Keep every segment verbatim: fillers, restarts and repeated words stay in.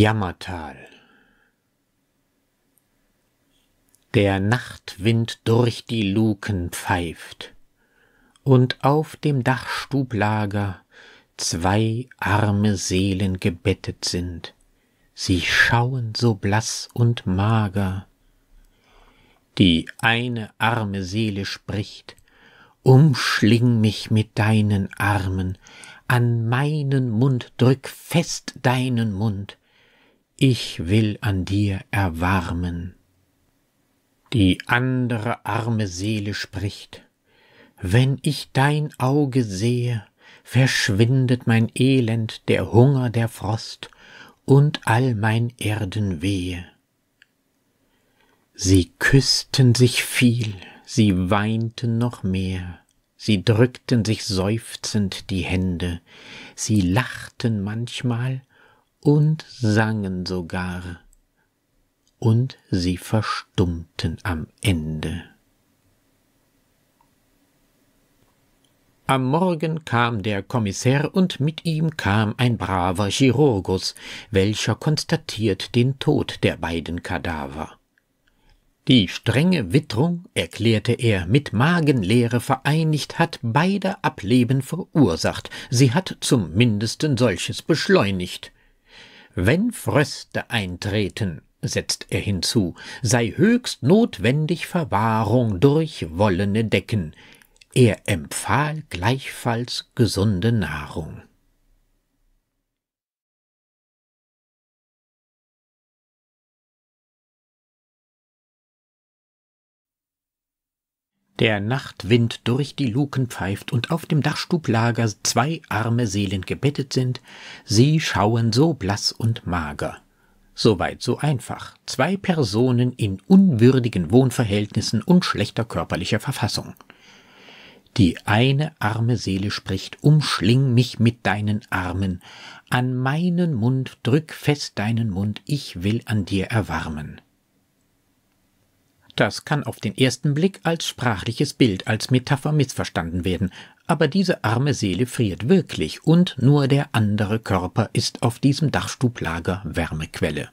Jammertal. Der Nachtwind durch die Luken pfeift, und auf dem Dachstublager zwei arme Seelen gebettet sind, sie schauen so blass und mager. Die eine arme Seele spricht: Umschling mich mit deinen Armen, an meinen Mund drück fest deinen Mund, ich will an dir erwarmen. Die andere arme Seele spricht: Wenn ich dein Auge sehe, verschwindet mein Elend, der Hunger, der Frost und all mein Erdenwehe. Sie küssten sich viel, sie weinten noch mehr, sie drückten sich seufzend die Hände, sie lachten manchmal und sangen sogar, und sie verstummten am Ende. Am Morgen kam der Kommissär, und mit ihm kam ein braver Chirurgus, welcher konstatiert den Tod der beiden Kadaver. Die strenge Witterung, erklärte er, mit Magenleere vereinigt, hat beider Ableben verursacht, sie hat zum Mindesten solches beschleunigt. Wenn Fröste eintreten, setzt er hinzu, sei höchst notwendig Verwahrung durch wollene Decken. Er empfahl gleichfalls gesunde Nahrung. Der Nachtwind durch die Luken pfeift, und auf dem Dachstublager zwei arme Seelen gebettet sind, sie schauen so blass und mager. Soweit so einfach, zwei Personen in unwürdigen Wohnverhältnissen und schlechter körperlicher Verfassung. Die eine arme Seele spricht: Umschling mich mit deinen Armen, an meinen Mund drück fest deinen Mund, ich will an dir erwarmen. Das kann auf den ersten Blick als sprachliches Bild, als Metapher missverstanden werden, aber diese arme Seele friert wirklich, und nur der andere Körper ist auf diesem Dachstublager Wärmequelle.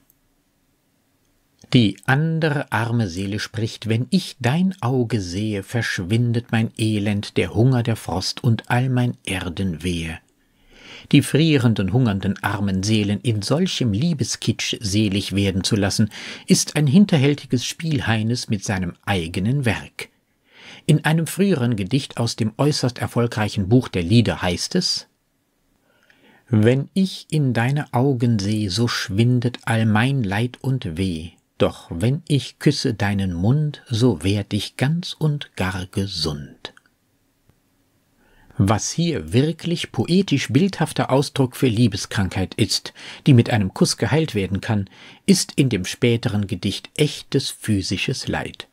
Die andere arme Seele spricht: Wenn ich dein Auge sehe, verschwindet mein Elend, der Hunger, der Frost und all mein Erdenwehe. Die frierenden, hungernden, armen Seelen in solchem Liebeskitsch selig werden zu lassen, ist ein hinterhältiges Spiel Heines mit seinem eigenen Werk. In einem früheren Gedicht aus dem äußerst erfolgreichen Buch der Lieder heißt es: »Wenn ich in deine Augen seh, so schwindet all mein Leid und Weh, doch wenn ich küsse deinen Mund, so werd ich ganz und gar gesund.« Was hier wirklich poetisch-bildhafter Ausdruck für Liebeskrankheit ist, die mit einem Kuss geheilt werden kann, ist in dem späteren Gedicht echtes physisches Leid.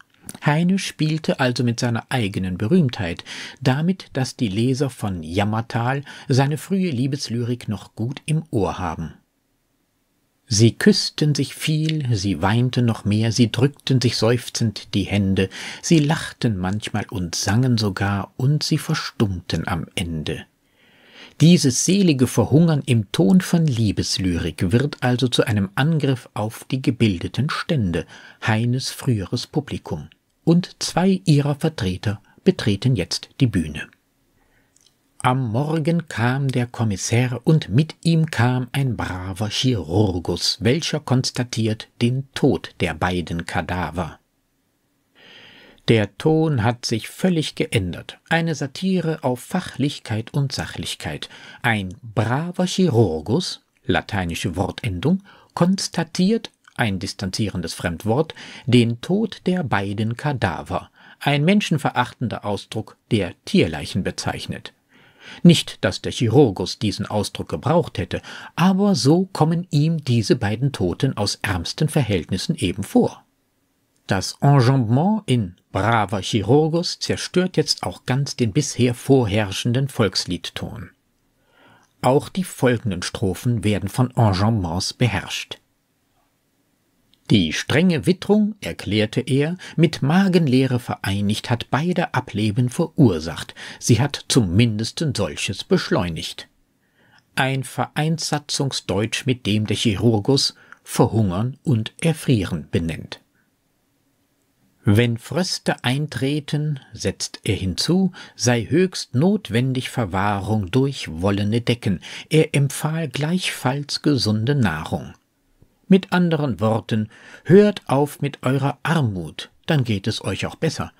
Heine spielte also mit seiner eigenen Berühmtheit, damit, dass die Leser von Jammertal seine frühe Liebeslyrik noch gut im Ohr haben. Sie küssten sich viel, sie weinten noch mehr, sie drückten sich seufzend die Hände, sie lachten manchmal und sangen sogar, und sie verstummten am Ende. Dieses selige Verhungern im Ton von Liebeslyrik wird also zu einem Angriff auf die gebildeten Stände, Heines früheres Publikum, und zwei ihrer Vertreter betreten jetzt die Bühne. Am Morgen kam der Kommissär, und mit ihm kam ein braver Chirurgus, welcher konstatiert den Tod der beiden Kadaver. Der Ton hat sich völlig geändert, eine Satire auf Fachlichkeit und Sachlichkeit. Ein braver Chirurgus, lateinische Wortendung, konstatiert, ein distanzierendes Fremdwort, den Tod der beiden Kadaver, ein menschenverachtender Ausdruck, der Tierleichen bezeichnet. Nicht, dass der Chirurgus diesen Ausdruck gebraucht hätte, aber so kommen ihm diese beiden Toten aus ärmsten Verhältnissen eben vor. Das Enjambement in braver Chirurgus zerstört jetzt auch ganz den bisher vorherrschenden Volksliedton. Auch die folgenden Strophen werden von Enjambements beherrscht. Die strenge Witterung, erklärte er, mit Magenleere vereinigt, hat beider Ableben verursacht, sie hat zum Mindesten solches beschleunigt. ein Vereinssatzungsdeutsch, mit dem der Chirurgus Verhungern und Erfrieren benennt. Wenn Fröste eintreten, setzt er hinzu, sei höchst notwendig Verwahrung durch wollene Decken, er empfahl gleichfalls gesunde Nahrung. Mit anderen Worten, hört auf mit eurer Armut, dann geht es euch auch besser.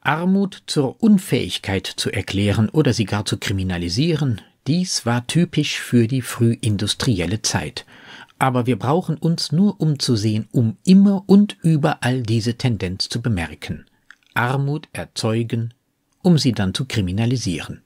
Armut zur Unfähigkeit zu erklären oder sie gar zu kriminalisieren, dies war typisch für die frühindustrielle Zeit. Aber wir brauchen uns nur umzusehen, um immer und überall diese Tendenz zu bemerken. Armut erzeugen, um sie dann zu kriminalisieren.